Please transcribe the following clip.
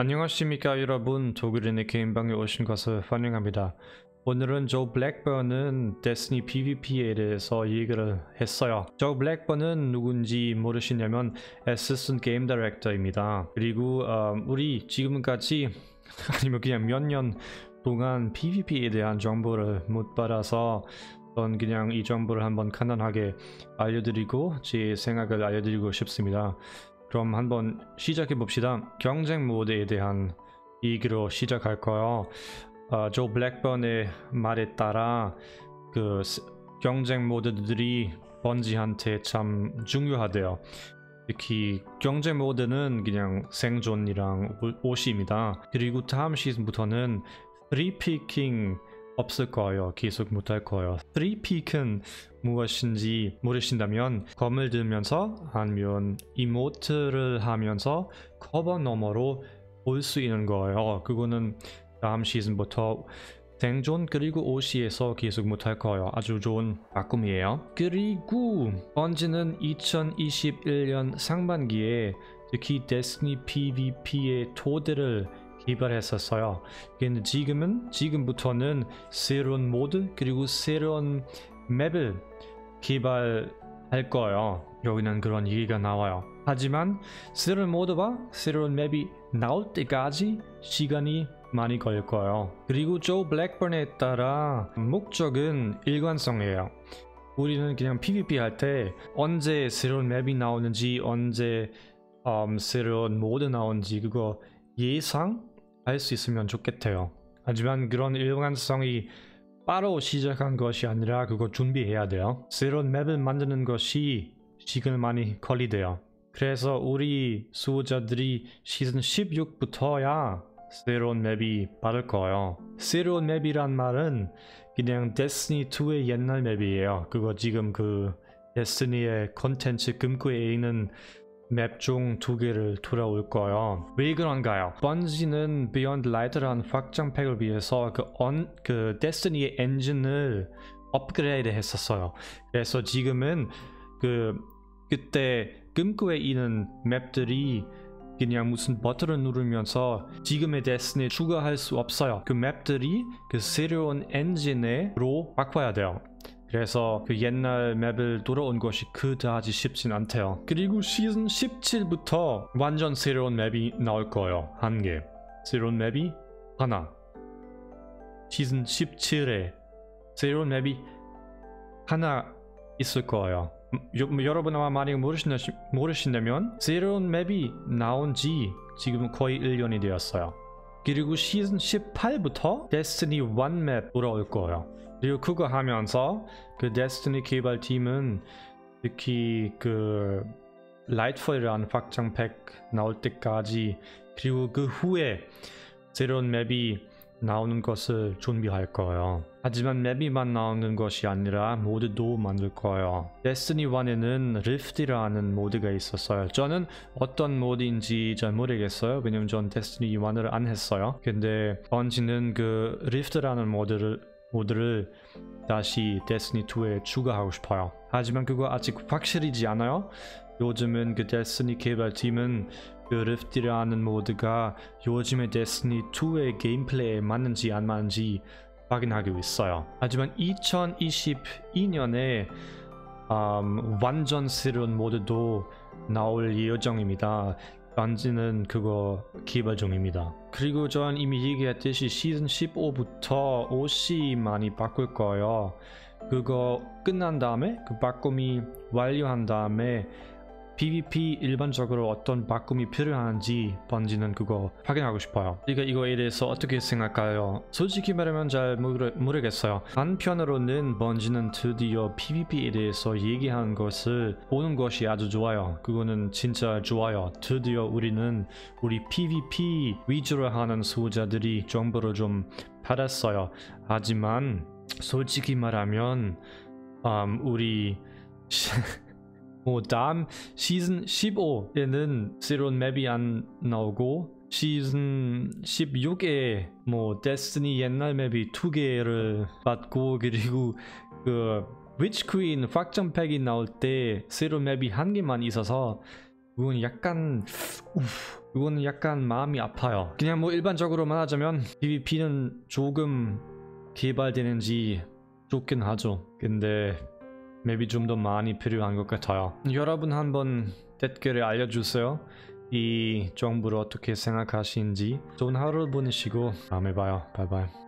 안녕하십니까 여러분, 독일인의 게임방에 오신 것을 환영합니다. 오늘은 조 블랙번은 데스티니 PVP에 대해서 얘기를 했어요. 조 블랙번은 누군지 모르시냐면 Assistant Game Director입니다. 그리고 우리 지금까지 아니면 그냥 몇 년 동안 PVP에 대한 정보를 못 받아서 전 그냥 이 정보를 한번 간단하게 알려드리고 제 생각을 알려드리고 싶습니다. 그럼 한번 시작해 봅시다. 경쟁 모드에 대한 얘기로 시작할 거예요. 조 블랙번의 말에 따라 그 경쟁 모드들이 번지한테 참 중요하대요. 특히 경쟁 모드는 그냥 생존이랑 옷입니다. 그리고 다음 시즌부터는 프리피킹 없을 거예요. 계속 못할 거예요. 프리픽은 무엇인지 모르신다면 검을 들면서 아니면 이모트를 하면서 커버 너머로 올 수 있는 거예요. 그거는 다음 시즌부터 생존 그리고 OC에서 계속 못할 거예요. 아주 좋은 바꿈이에요. 그리고 번지는 2021년 상반기에 특히 데스티니 PVP의 토대를 개발했었어요. 근데 지금부터는 새로운 모드 그리고 새로운 맵을 개발할 거예요. 여기는 그런 얘기가 나와요. 하지만 새로운 모드와 새로운 맵이 나올 때까지 시간이 많이 걸릴 거예요. 그리고 조 블랙번에 따라 목적은 일관성이에요. 우리는 그냥 PVP 할 때 언제 새로운 맵이 나오는지 언제 새로운 모드 나오는지 그거 예상할 수 있으면 좋겠대요. 하지만 그런 일관성이 바로 시작한 것이 아니라 그거 준비해야 돼요. 새로운 맵을 만드는 것이 시간을 많이 걸리대요. 그래서 우리 수호자들이 시즌 16부터야 새로운 맵이 받을 거예요. 새로운 맵이란 말은 그냥 데스티니 2의 옛날 맵이에요. 그거 지금 그 데스티니의 콘텐츠 금고에 있는 맵 중 2개를 돌아올 거예요. 왜 그런가요? 번지는 비욘드 라이트라는 확장팩을 위해서 그 데스티니의 엔진을 업그레이드 했었어요. 그래서 지금은 그때 금고에 있는 맵들이 그냥 무슨 버튼을 누르면서 지금의 데스티니에 추가할 수 없어요. 그 맵들이 그 새로운 엔진으로 바꿔야 돼요. 그래서 그 옛날 맵을 돌아온 것이 그다지 쉽진 않대요. 그리고 시즌 17부터 완전 새로운 맵이 나올 거예요. 한 개. 새로운 맵이 하나. 시즌 17에 새로운 맵이 하나 있을 거예요. 여러분 아마 많이 모르신다면 새로운 맵이 나온 지 지금 거의 1년이 되었어요. 그리고 시즌 18부터 데스티니 1맵 돌아올 거예요. 그리고 그거 하면서 그 데스티니 개발팀은 특히 그 라이트폴이라는 확장팩 나올 때까지 그리고 그 후에 새로운 맵이 나오는 것을 준비할 거예요. 하지만 맵이만 나오는 것이 아니라 모드도 만들 거예요. 데스티니 1에는 리프트라는 모드가 있었어요. 저는 어떤 모드인지 잘 모르겠어요. 왜냐면 전 데스티니 1을 안 했어요. 근데 번지는 그 리프트라는 모드를 다시 데스티니 2에 추가하고 싶어요. 하지만 그거 아직 확실하지 않아요. 요즘은 그 데스티니 개발팀은 그 리프트라는 모드가 요즘의 데스티니 2의 게임플레이에 맞는지 안 맞는지 확인하고 있어요. 하지만 2022년에 완전 새로운 모드도 나올 예정입니다. 번지는 그거 개발 중입니다. 그리고 전 이미 얘기했듯이 시즌 15부터 옷이 많이 바꿀 거예요. 그거 끝난 다음에 그 바꿈이 완료한 다음에 PVP 일반적으로 어떤 바꿈이 필요한지 번지는 그거 확인하고 싶어요. 우리가 이거에 대해서 어떻게 생각할까요? 솔직히 말하면 잘 모르겠어요. 한편으로는 번지는 드디어 PVP에 대해서 얘기하는 것을 보는 것이 아주 좋아요. 그거는 진짜 좋아요. 드디어 우리는 우리 PVP 위주로 하는 수호자들이 정보를 좀 받았어요. 하지만 솔직히 말하면 우리 다음 시즌 15에는 새로운 맵이 안 나오고 시즌 16에 데스티니 옛날 맵이 2개를 받고 그리고 그 위치퀸 확장팩이 나올 때 새로운 맵이 1개만 있어서 그건 약간 그거는 약간 마음이 아파요. 그냥 뭐 일반적으로만 하자면 PVP는 조금 개발되는지 좋긴 하죠. 근데 맵이 좀 더 많이 필요한 것 같아요. 여러분 한번 댓글에 알려주세요. 이 정보를 어떻게 생각하시는지. 좋은 하루 보내시고 다음에 봐요. 바이바이.